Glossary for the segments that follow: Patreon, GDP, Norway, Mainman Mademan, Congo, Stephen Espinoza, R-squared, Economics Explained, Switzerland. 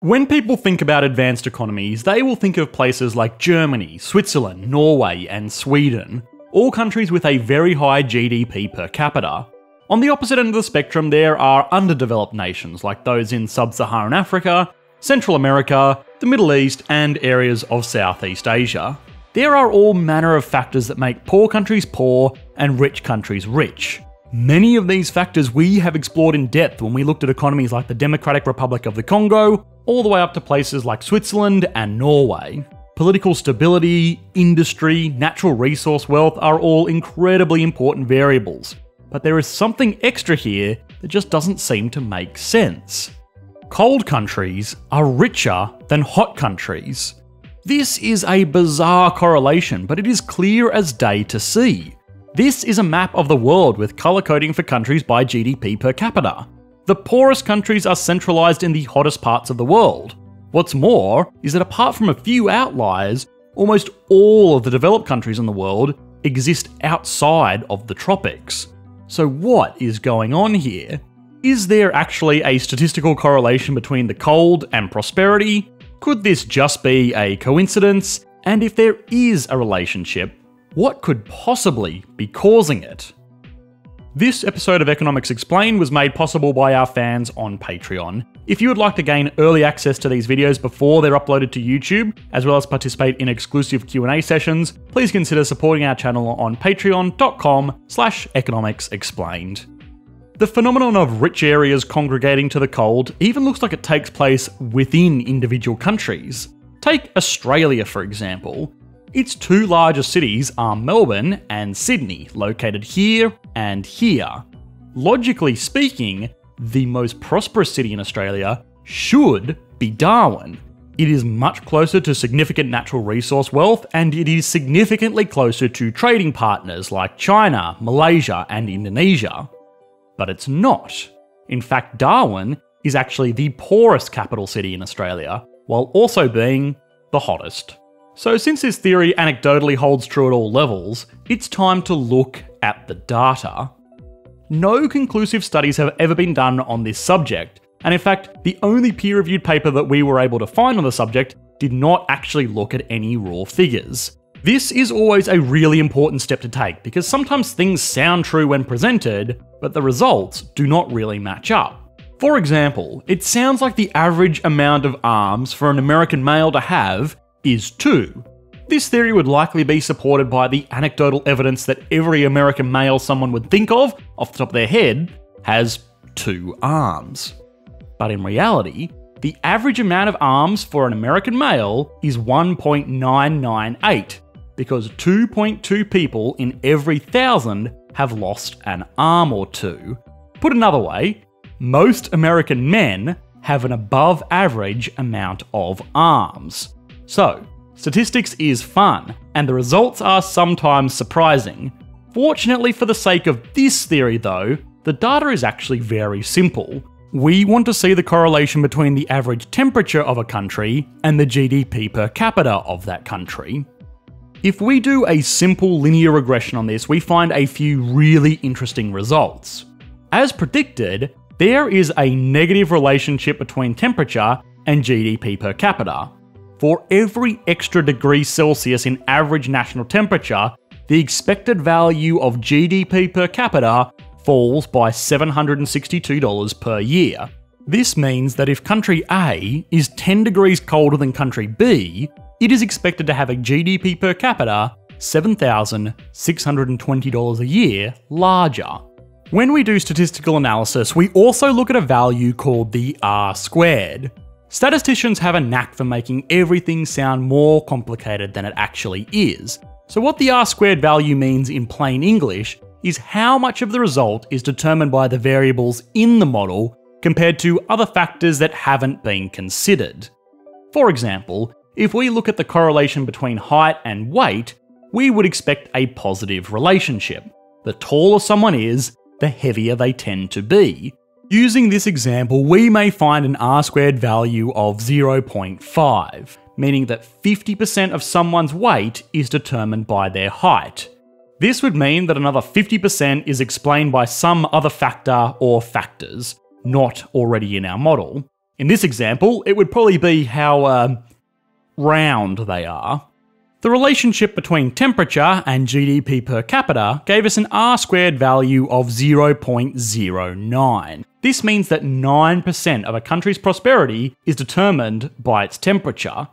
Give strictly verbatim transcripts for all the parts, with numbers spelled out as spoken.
When people think about advanced economies, they will think of places like Germany, Switzerland, Norway, and Sweden, all countries with a very high G D P per capita. On the opposite end of the spectrum, there are underdeveloped nations like those in sub-Saharan Africa, Central America, the Middle East, and areas of Southeast Asia. There are all manner of factors that make poor countries poor and rich countries rich. Many of these factors we have explored in depth when we looked at economies like the Democratic Republic of the Congo, all the way up to places like Switzerland and Norway. Political stability, industry, natural resource wealth are all incredibly important variables, but there is something extra here that just doesn't seem to make sense. Cold countries are richer than hot countries. This is a bizarre correlation, but it is clear as day to see. This is a map of the world with colour coding for countries by G D P per capita. The poorest countries are centralised in the hottest parts of the world. What's more is that apart from a few outliers, almost all of the developed countries in the world exist outside of the tropics. So what is going on here? Is there actually a statistical correlation between the cold and prosperity? Could this just be a coincidence? And if there is a relationship, what could possibly be causing it? This episode of Economics Explained was made possible by our fans on Patreon. If you would like to gain early access to these videos before they're uploaded to YouTube, as well as participate in exclusive Q and A sessions, please consider supporting our channel on patreon dot com slash economics explained. The phenomenon of rich areas congregating to the cold even looks like it takes place within individual countries. Take Australia, for example. Its two largest cities are Melbourne and Sydney, located here and here. Logically speaking, the most prosperous city in Australia should be Darwin. It is much closer to significant natural resource wealth, and it is significantly closer to trading partners like China, Malaysia, and Indonesia. But it's not. In fact, Darwin is actually the poorest capital city in Australia, while also being the hottest. So since this theory anecdotally holds true at all levels, it's time to look at the data. No conclusive studies have ever been done on this subject, and in fact, the only peer-reviewed paper that we were able to find on the subject did not actually look at any raw figures. This is always a really important step to take, because sometimes things sound true when presented, but the results do not really match up. For example, it sounds like the average amount of arms for an American male to have is two. This theory would likely be supported by the anecdotal evidence that every American male someone would think of, off the top of their head, has two arms. But in reality, the average amount of arms for an American male is one point nine nine eight, because two point two people in every thousand have lost an arm or two. Put another way, most American men have an above average amount of arms. So, statistics is fun, and the results are sometimes surprising. Fortunately for the sake of this theory though, the data is actually very simple. We want to see the correlation between the average temperature of a country and the G D P per capita of that country. If we do a simple linear regression on this, we find a few really interesting results. As predicted, there is a negative relationship between temperature and G D P per capita. For every extra degree Celsius in average national temperature, the expected value of G D P per capita falls by seven hundred sixty-two dollars per year. This means that if country A is ten degrees colder than country B, it is expected to have a G D P per capita seven thousand six hundred twenty dollars a year larger. When we do statistical analysis, we also look at a value called the R squared. Statisticians have a knack for making everything sound more complicated than it actually is. So what the R squared value means in plain English is how much of the result is determined by the variables in the model compared to other factors that haven't been considered. For example, if we look at the correlation between height and weight, we would expect a positive relationship. The taller someone is, the heavier they tend to be. Using this example, we may find an R squared value of zero point five, meaning that fifty percent of someone's weight is determined by their height. This would mean that another fifty percent is explained by some other factor or factors, not already in our model. In this example, it would probably be how um, round they are. The relationship between temperature and G D P per capita gave us an R-squared value of zero point zero nine. This means that nine percent of a country's prosperity is determined by its temperature.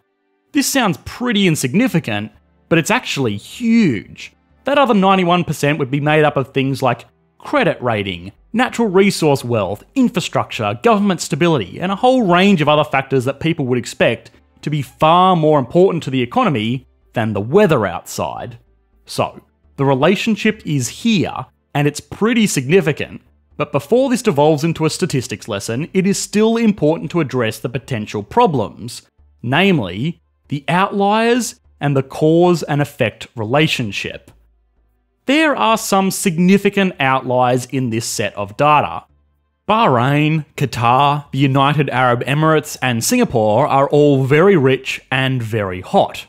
This sounds pretty insignificant, but it's actually huge. That other ninety-one percent would be made up of things like credit rating, natural resource wealth, infrastructure, government stability, and a whole range of other factors that people would expect to be far more important to the economy than the weather outside. So, the relationship is here, and it's pretty significant. But before this devolves into a statistics lesson, it is still important to address the potential problems, namely, the outliers and the cause and effect relationship. There are some significant outliers in this set of data. Bahrain, Qatar, the United Arab Emirates, and Singapore are all very rich and very hot.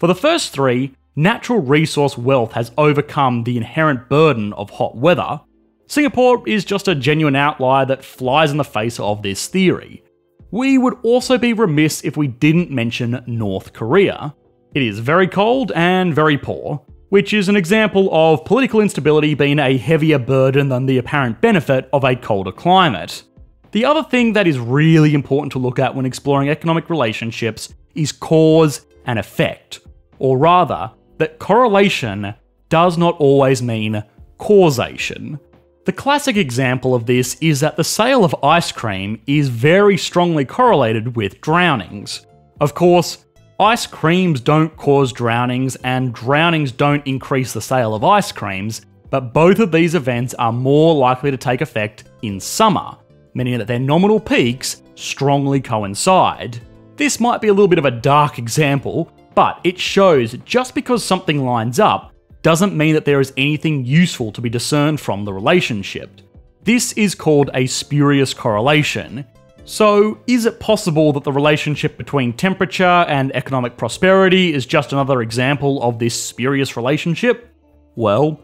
For the first three, natural resource wealth has overcome the inherent burden of hot weather. Singapore is just a genuine outlier that flies in the face of this theory. We would also be remiss if we didn't mention North Korea. It is very cold and very poor, which is an example of political instability being a heavier burden than the apparent benefit of a colder climate. The other thing that is really important to look at when exploring economic relationships is cause and effect, or rather, that correlation does not always mean causation. The classic example of this is that the sale of ice cream is very strongly correlated with drownings. Of course, ice creams don't cause drownings, and drownings don't increase the sale of ice creams, but both of these events are more likely to take effect in summer, meaning that their nominal peaks strongly coincide. This might be a little bit of a dark example, but it shows just because something lines up doesn't mean that there is anything useful to be discerned from the relationship. This is called a spurious correlation. So, is it possible that the relationship between temperature and economic prosperity is just another example of this spurious relationship? Well,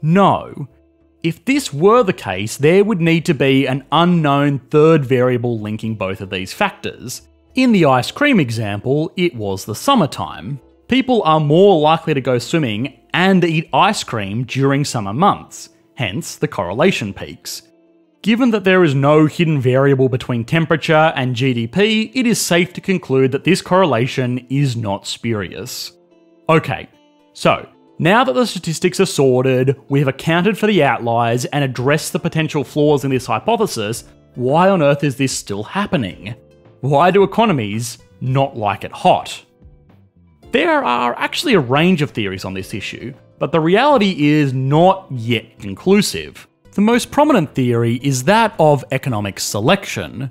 no. If this were the case, there would need to be an unknown third variable linking both of these factors. In the ice cream example, it was the summertime. People are more likely to go swimming and eat ice cream during summer months, hence the correlation peaks. Given that there is no hidden variable between temperature and G D P, it is safe to conclude that this correlation is not spurious. Okay, so now that the statistics are sorted, we have accounted for the outliers and addressed the potential flaws in this hypothesis, why on earth is this still happening? Why do economies not like it hot? There are actually a range of theories on this issue, but the reality is not yet conclusive. The most prominent theory is that of economic selection.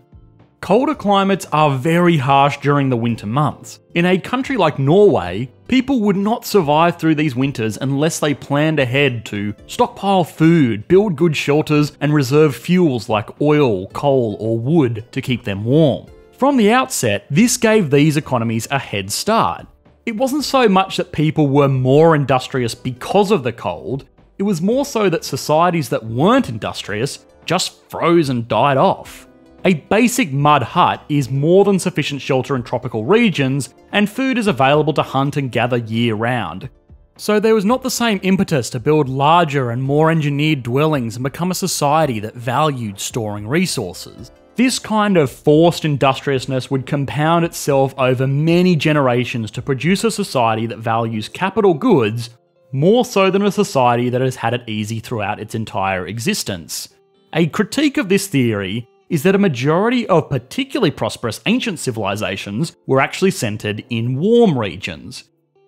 Colder climates are very harsh during the winter months. In a country like Norway, people would not survive through these winters unless they planned ahead to stockpile food, build good shelters, and reserve fuels like oil, coal, or wood to keep them warm. From the outset, this gave these economies a head start. It wasn't so much that people were more industrious because of the cold, it was more so that societies that weren't industrious just froze and died off. A basic mud hut is more than sufficient shelter in tropical regions, and food is available to hunt and gather year-round. So there was not the same impetus to build larger and more engineered dwellings and become a society that valued storing resources. This kind of forced industriousness would compound itself over many generations to produce a society that values capital goods more so than a society that has had it easy throughout its entire existence. A critique of this theory is that a majority of particularly prosperous ancient civilizations were actually centered in warm regions.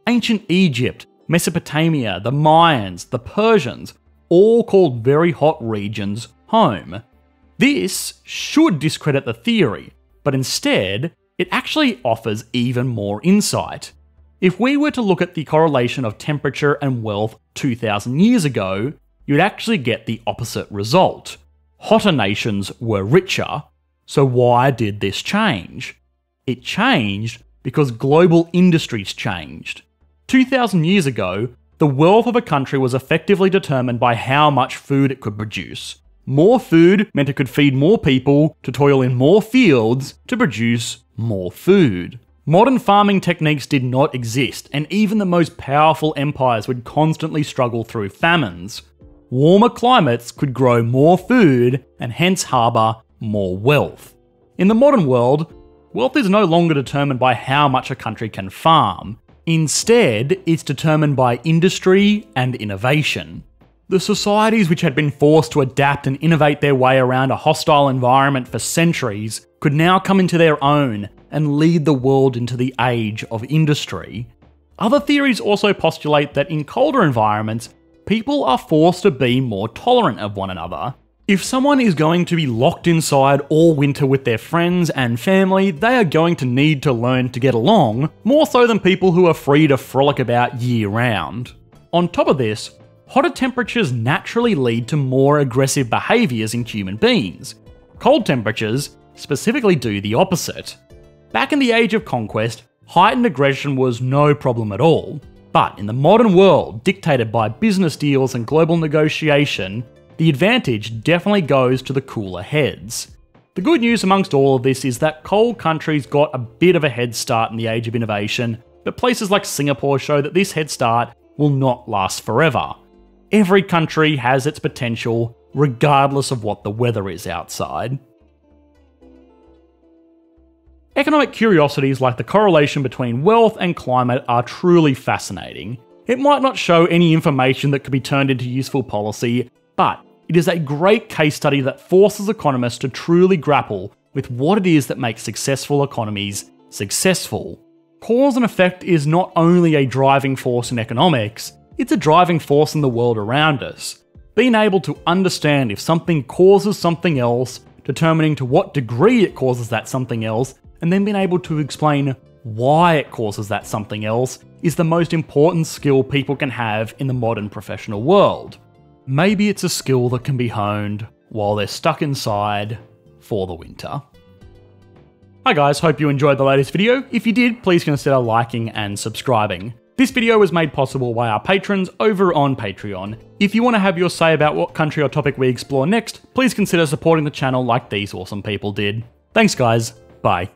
Ancient Egypt, Mesopotamia, the Mayans, the Persians, all called very hot regions home. This should discredit the theory, but instead, it actually offers even more insight. If we were to look at the correlation of temperature and wealth two thousand years ago, you'd actually get the opposite result. Hotter nations were richer. So why did this change? It changed because global industries changed. two thousand years ago, the wealth of a country was effectively determined by how much food it could produce. More food meant it could feed more people to toil in more fields to produce more food. Modern farming techniques did not exist, and even the most powerful empires would constantly struggle through famines. Warmer climates could grow more food and hence harbour more wealth. In the modern world, wealth is no longer determined by how much a country can farm. Instead, it's determined by industry and innovation. The societies which had been forced to adapt and innovate their way around a hostile environment for centuries could now come into their own and lead the world into the age of industry. Other theories also postulate that in colder environments, people are forced to be more tolerant of one another. If someone is going to be locked inside all winter with their friends and family, they are going to need to learn to get along, more so than people who are free to frolic about year-round. On top of this, hotter temperatures naturally lead to more aggressive behaviours in human beings. Cold temperatures specifically do the opposite. Back in the Age of Conquest, heightened aggression was no problem at all. But in the modern world, dictated by business deals and global negotiation, the advantage definitely goes to the cooler heads. The good news amongst all of this is that cold countries got a bit of a head start in the age of innovation, but places like Singapore show that this head start will not last forever. Every country has its potential, regardless of what the weather is outside. Economic curiosities like the correlation between wealth and climate are truly fascinating. It might not show any information that could be turned into useful policy, but it is a great case study that forces economists to truly grapple with what it is that makes successful economies successful. Cause and effect is not only a driving force in economics, it's a driving force in the world around us. Being able to understand if something causes something else, determining to what degree it causes that something else, and then being able to explain why it causes that something else is the most important skill people can have in the modern professional world. Maybe it's a skill that can be honed while they're stuck inside for the winter. Hi guys, hope you enjoyed the latest video. If you did, please consider liking and subscribing. This video was made possible by our patrons over on Patreon. If you want to have your say about what country or topic we explore next, please consider supporting the channel like these awesome people did. Thanks guys, bye.